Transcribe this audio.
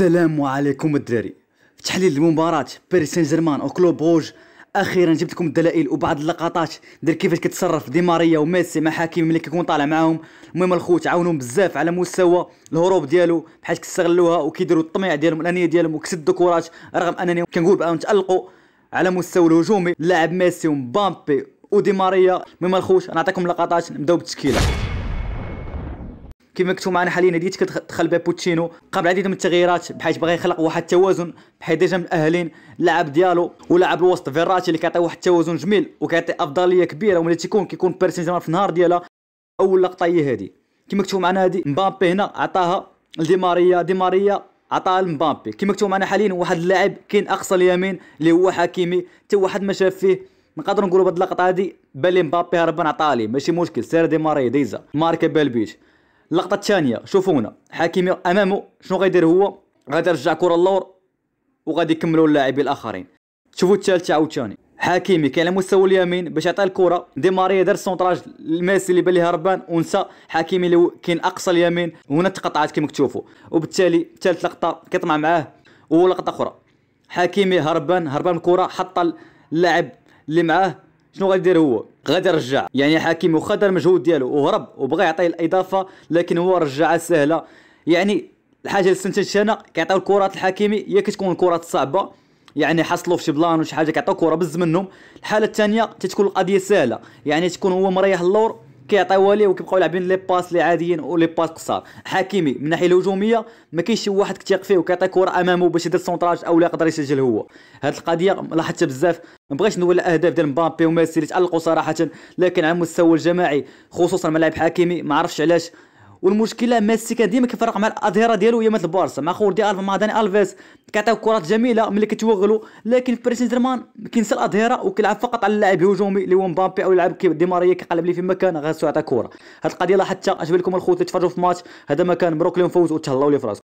السلام عليكم الدراري. في تحليل المباراة باريس سان جيرمان وكلوب بروج، اخيرا جبت لكم الدلائل وبعض اللقطات ديال كيفاش كتصرف دي ماريا وميسي مع حكيمي ملي كيكون طالع معاهم. المهم الخوت عاونهم بزاف على مستوى الهروب ديالو، بحيث كيستغلوها وكيديروا الطميع ديالهم الانيه ديالهم وكيسدوا كرات، رغم انني كنقول بانهم تالقوا على مستوى الهجومي لاعب ميسي ومبامبي ودي ماريا. المهم الخوت نعطيكم لقطات. نبداو بالتشكيله كما كنتو معنا حاليا. هادي كتدخل بها بوتشينو قبل عديد من التغييرات، بحيث بغى يخلق واحد التوازن، بحيث ديجا مأهلين لاعب ديالو ولاعب الوسط فيراتي اللي كيعطي واحد التوازن جميل وكيعطي افضليه كبيره. وملي كيكون باريس سان جيرمان في النهار ديالها، اول لقطه هي هادي كما كنتو معنا. هادي مبابي هنا عطاها لدي ماريا، دي ماريا عطاها لمبابي. كما كنتو معنا حاليا واحد اللاعب كاين اقصى اليمين اللي هو حكيمي، حتى واحد ما شاف فيه. نقدروا نقولوا بهاد اللقطه هادي بان لي مبابي هربان، عطاها ليه ماشي مشكل، سير دي ماريا ديزا ماركا بالبيت. اللقطه الثانيه شوفونا حكيمي امامه شنو غيدير، هو غادي يرجع كره اللور وغادي يكملوا اللاعبين الاخرين. شوفوا الثالثه عاوتاني، حكيمي كان على مستوى اليمين باش يعطي الكره، دي ماريا دار السونطراج لميسي اللي بان ليه هربان ونسى حكيمي اللي كاين اقصى اليمين، وهنا تقطعات كما كتشوفوا. وبالتالي ثالث لقطه كيطمع معاه، ولقطه اخرى حكيمي هربان الكره، حط اللاعب اللي معاه شنو غادي يدير، هو غادي يرجع. يعني حكيمي واخا دار المجهود ديالو وهرب وبغى يعطيه الاضافه، لكن هو رجعها سهله. يعني الحاجه اللي استنتجتها انا، كيعطيو الكرات الحكيمي هي كتكون الكرات الصعبه، يعني حصلوا في شي بلان وشي حاجه كيعطيو كره بز منهم. الحاله الثانيه تتكون القضيه سهله، يعني تكون هو مريح اللور كيعطيوها ليه وكيبقاو لاعبين لي باس اللي عاديين ولي باس قصار. حكيمي من الناحيه الهجوميه ما كاينش شي واحد كتيق فيه وكيعطي كره امامه باش يدير السونطراج او لا يقدر يسجل هو. هاد القضيه لاحظتها بزاف. ما بغيتش نولى الاهداف ديال مبابي وميسي اللي تالقوا صراحه، لكن على المستوى الجماعي خصوصا مع لاعب حكيمي ما عرفش علاش. والمشكله ميسي كان ديما كيفرق مع الاظهره ديالو، هي مثل بارسا مع خوردي الفا مع داني الفيس، كيعطيو كرات جميله ملي كتوغلوا، لكن في باريس سان جيرمان كينسى الاظهره وكيلعب فقط على اللاعب الهجومي اللي هو مبابي او اللاعب دي ماريا كيقلب ليه في مكان غير سو يعطي كره. هاد القضيه لاحظتها. اش بالكم الخوت اللي تفرجوا في الماتش هذا؟ ما كان مبروك لهم فوز وتهلاو ليه في راسكم.